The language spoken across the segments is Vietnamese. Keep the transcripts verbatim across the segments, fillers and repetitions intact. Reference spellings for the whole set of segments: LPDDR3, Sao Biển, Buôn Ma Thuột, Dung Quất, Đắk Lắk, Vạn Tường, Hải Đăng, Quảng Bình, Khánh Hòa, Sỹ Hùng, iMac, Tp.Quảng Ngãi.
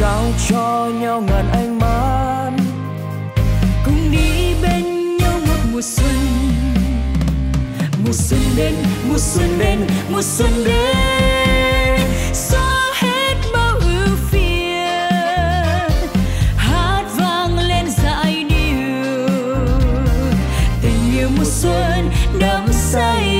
trao cho nhau ngàn ánh mắt, cùng đi bên nhau một mùa xuân. Mùa xuân đến, mùa xuân đến, mùa xuân đến, xóa hết bao ưu phiền, hát vang lên dại điều tình yêu mùa xuân đắm say.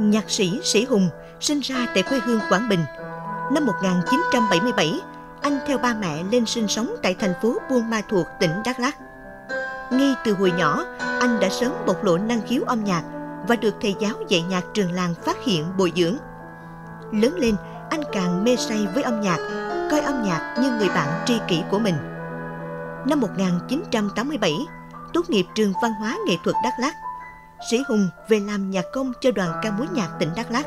Nhạc sĩ Sỹ Hùng sinh ra tại quê hương Quảng Bình. Năm một nghìn chín trăm bảy mươi bảy, anh theo ba mẹ lên sinh sống tại thành phố Buôn Ma Thuột, tỉnh Đắk Lắk. Ngay từ hồi nhỏ, anh đã sớm bộc lộ năng khiếu âm nhạc và được thầy giáo dạy nhạc trường làng phát hiện bồi dưỡng. Lớn lên, anh càng mê say với âm nhạc, coi âm nhạc như người bạn tri kỷ của mình. Năm một nghìn chín trăm tám mươi bảy, tốt nghiệp trường Văn hóa Nghệ thuật Đắk Lắk, Sỹ Hùng về làm nhạc công cho đoàn ca múa nhạc tỉnh Đắk Lắk.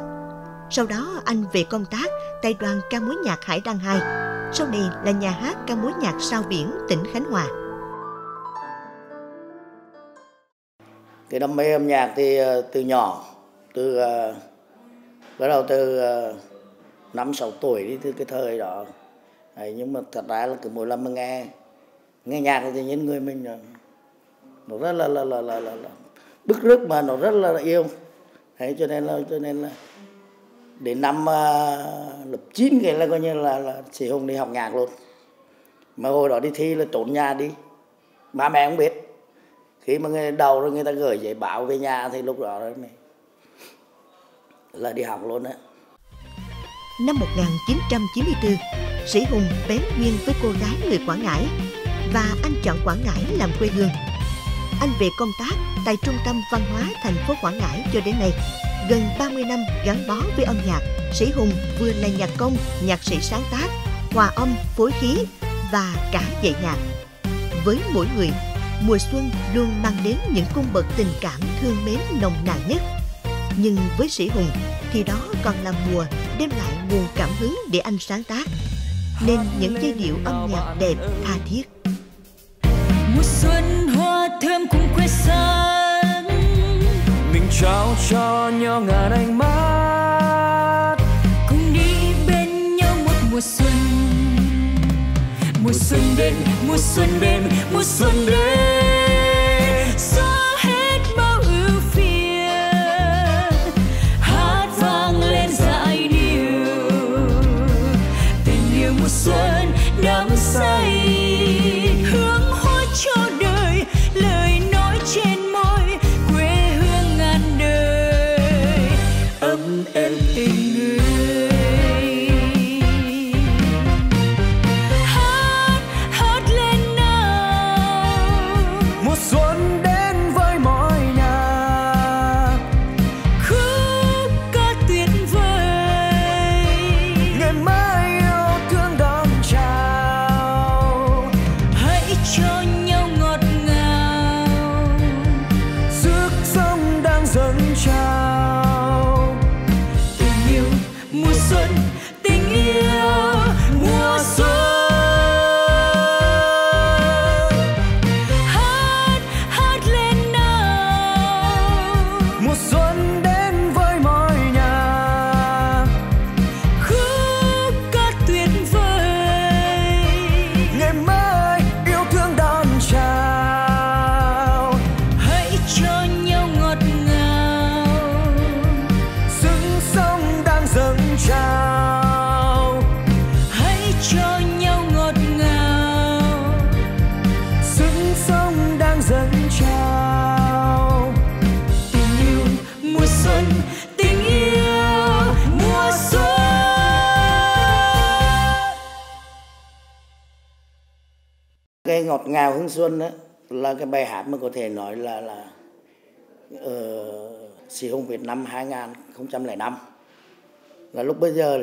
Sau đó anh về công tác tại đoàn ca múa nhạc Hải Đăng hai, sau này là nhà hát ca múa nhạc Sao Biển, tỉnh Khánh Hòa. Cái đam mê âm nhạc thì từ nhỏ, từ bắt đầu từ năm sáu tuổi đi, từ cái thời đó. Nhưng mà thật ra là cứ mỗi lần mà nghe nghe nhạc thì những người mình nó rất là là là là, là, là. bức rứt mà nó rất là yêu. Thế cho nên là cho nên là đến năm uh, lớp chín cái là coi như là, là Sỹ Hùng đi học nhạc luôn. Mà hồi đó đi thi là trốn nhà đi, ba mẹ không biết. Khi mà người đầu rồi người ta gửi giấy báo về nhà thì lúc đó mình là đi học luôn á. Năm một nghìn chín trăm chín mươi tư, Sỹ Hùng bén duyên với cô gái người Quảng Ngãi và anh chọn Quảng Ngãi làm quê hương. Anh về công tác tại Trung tâm Văn hóa thành phố Quảng Ngãi cho đến nay. Gần ba mươi năm gắn bó với âm nhạc, Sỹ Hùng vừa là nhạc công, nhạc sĩ sáng tác, hòa âm, phối khí và cả dạy nhạc. Với mỗi người, mùa xuân luôn mang đến những cung bậc tình cảm thương mến nồng nàn nhất. Nhưng với Sỹ Hùng thì đó còn là mùa đem lại nguồn cảm hứng để anh sáng tác, nên những giai điệu âm nhạc đẹp tha thiết. Mùa xuân hoa thơm cùng quê sơn, mình trao cho nhau ngàn ánh mắt, cùng đi bên nhau một mùa xuân. Mùa xuân đến, mùa xuân đến, mùa xuân đến, xóa hết bao ưu phiền, hát vang lên dại điều tình yêu mùa xuân đắm say. cái ngọt ngào hương xuân đó là cái bài hát mà có thể nói là là Sỹ Hùng Việt năm hai nghìn không trăm lẻ năm, là lúc bây giờ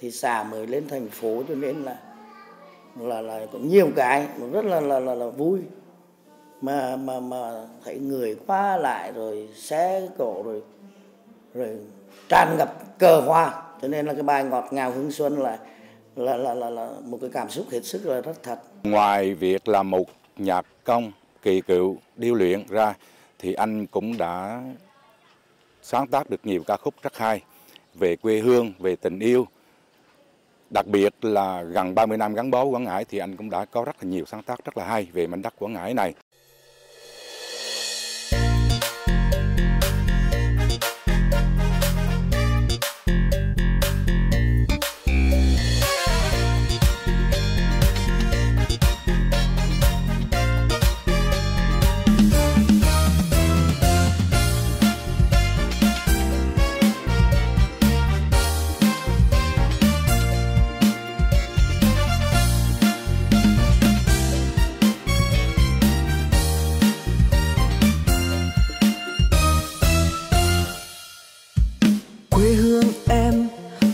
thì xã mới lên thành phố, cho nên là là là có nhiều cái rất là là là, là vui, mà mà mà thấy người qua lại rồi xe cộ rồi rồi tràn ngập cờ hoa, cho nên là cái bài ngọt ngào hương xuân là là là là, là một cái cảm xúc hết sức là rất thật. Ngoài việc là một nhạc công kỳ cựu điêu luyện ra thì anh cũng đã sáng tác được nhiều ca khúc rất hay về quê hương, về tình yêu. Đặc biệt là gần ba mươi năm gắn bó Quảng Ngãi thì anh cũng đã có rất là nhiều sáng tác rất là hay về mảnh đất Quảng Ngãi này.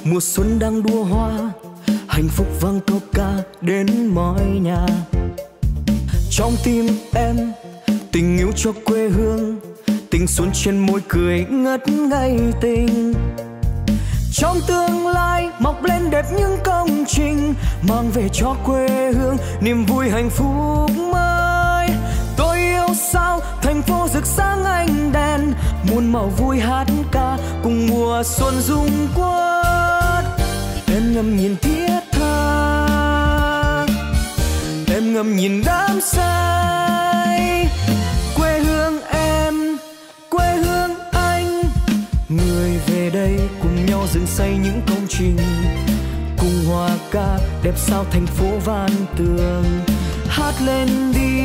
Mùa xuân đang đua hoa, hạnh phúc vang câu ca đến mọi nhà. Trong tim em, tình yêu cho quê hương, tình xuân trên môi cười ngất ngây tình. Trong tương lai mọc lên đẹp những công trình, mang về cho quê hương niềm vui hạnh phúc mới. Tôi yêu sao thành phố rực sáng ánh đèn, muôn màu vui hát ca cùng mùa xuân Dung Quất. Em ngắm nhìn thiết tha, em ngắm nhìn đám say. Quê hương em, quê hương anh, người về đây cùng nhau dựng xây những công trình, cùng hòa ca đẹp sao thành phố Vạn Tường. Hát lên đi,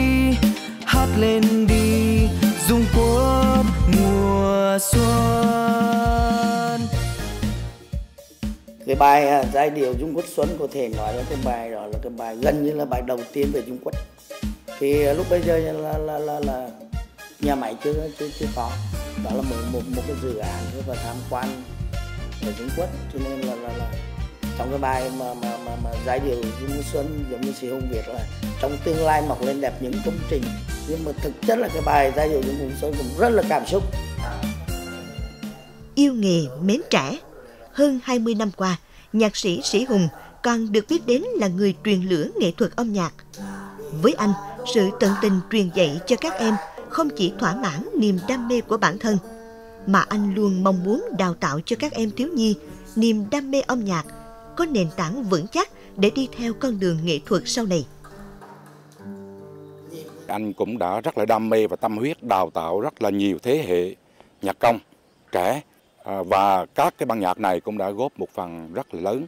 hát lên đi Dung Quất mùa xuân. Cái bài giai điệu Dung Quất Xuân có thể nói là cái bài đó là cái bài gần như là bài đầu tiên về Dung Quất. Thì lúc bây giờ là là là, là nhà máy chưa chưa chưa có, đó là một một một cái dự án và tham quan về Dung Quất, cho nên là, là là trong cái bài mà mà mà, mà giai điệu Dung Quất Xuân giống như Sỹ Hùng Việt là trong tương lai mọc lên đẹp những công trình, nhưng mà thực chất là cái bài giai điệu Dung Quất Xuân cũng rất là cảm xúc. Yêu nghề mến trẻ. Hơn hai mươi năm qua, nhạc sĩ Sỹ Hùng còn được biết đến là người truyền lửa nghệ thuật âm nhạc. Với anh, sự tận tình truyền dạy cho các em không chỉ thỏa mãn niềm đam mê của bản thân, mà anh luôn mong muốn đào tạo cho các em thiếu nhi niềm đam mê âm nhạc, có nền tảng vững chắc để đi theo con đường nghệ thuật sau này. Anh cũng đã rất là đam mê và tâm huyết đào tạo rất là nhiều thế hệ nhạc công trẻ. Và các cái ban nhạc này cũng đã góp một phần rất là lớn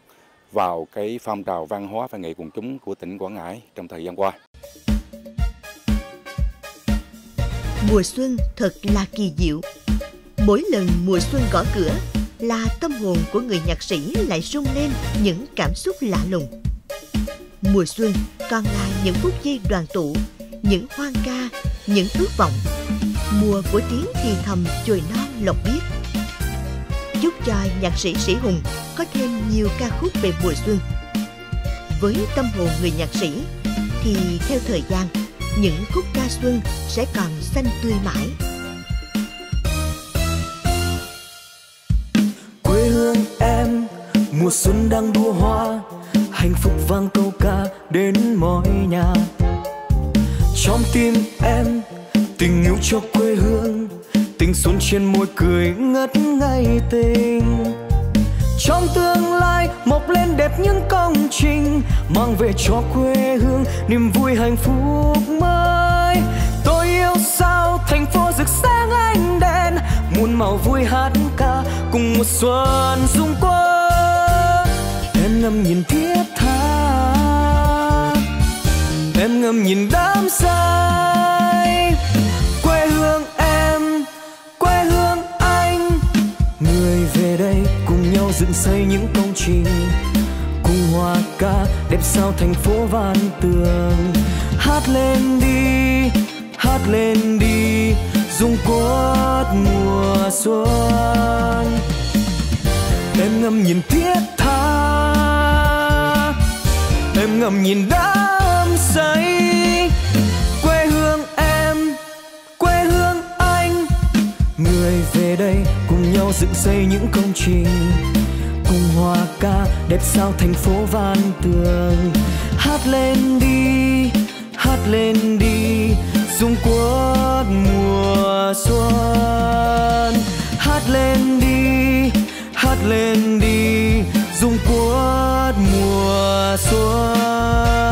vào cái phong trào văn hóa và nghệ quần chúng của tỉnh Quảng Ngãi trong thời gian qua. Mùa xuân thật là kỳ diệu. Mỗi lần mùa xuân gõ cửa là tâm hồn của người nhạc sĩ lại rung lên những cảm xúc lạ lùng. Mùa xuân còn là những phút giây đoàn tụ, những hoang ca, những ước vọng. Mùa của tiếng thì thầm chồi non lộc biếc, giúp cho nhạc sĩ Sỹ Hùng có thêm nhiều ca khúc về mùa xuân. Với tâm hồn người nhạc sĩ thì theo thời gian, những khúc ca xuân sẽ còn xanh tươi mãi. Quê hương em, mùa xuân đang đua hoa, hạnh phúc vang câu ca đến mọi nhà. Trong tim em, tình yêu cho quê hương, tình xuân trên môi cười ngất ngây tình. Trong tương lai mọc lên đẹp những công trình, mang về cho quê hương niềm vui hạnh phúc mới. Tôi yêu sao thành phố rực sáng ánh đèn, muôn màu vui hát ca cùng mùa xuân Dung Quất. Em ngắm nhìn thiết tha, em ngắm nhìn đám say. Quê hương em, quê hương anh, người về đây cùng nhau dựng xây những công trình, cùng hòa ca đẹp sao thành phố Vạn Tường. hát lên đi, hát lên đi Dung Quất mùa xuân. Em ngâm nhìn thiết tha, em ngâm nhìn đắm say quê hương em, quê hương anh. Người về đây cùng nhau dựng xây những công trình, cùng hòa ca đẹp sao thành phố Văn Tường. Hát lên đi, hát lên đi Dung Quất mùa xuân. Hát lên đi, hát lên đi Dung Quất mùa xuân.